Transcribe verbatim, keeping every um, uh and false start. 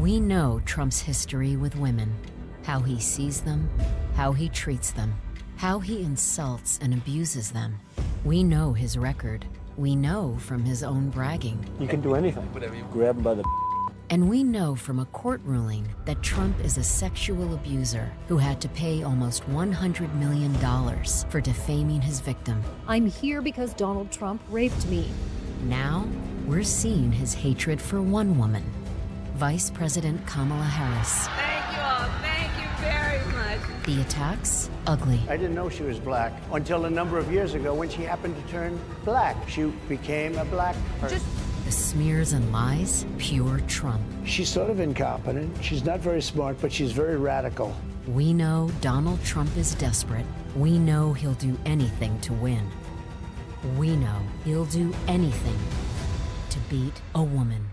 We know Trump's history with women, how he sees them, how he treats them, how he insults and abuses them. We know his record. We know from his own bragging. You can do anything. Whatever you grab him by the. And we know from a court ruling that Trump is a sexual abuser who had to pay almost one hundred million dollars for defaming his victim. I'm here because Donald Trump raped me. Now, we're seeing his hatred for one woman, Vice President Kamala Harris. Thank you all. Thank you very much. The attacks, ugly. I didn't know she was black until a number of years ago when she happened to turn black. She became a black person. Just The smears and lies, pure Trump. She's sort of incompetent. She's not very smart, but she's very radical. We know Donald Trump is desperate. We know he'll do anything to win. We know he'll do anything to beat a woman.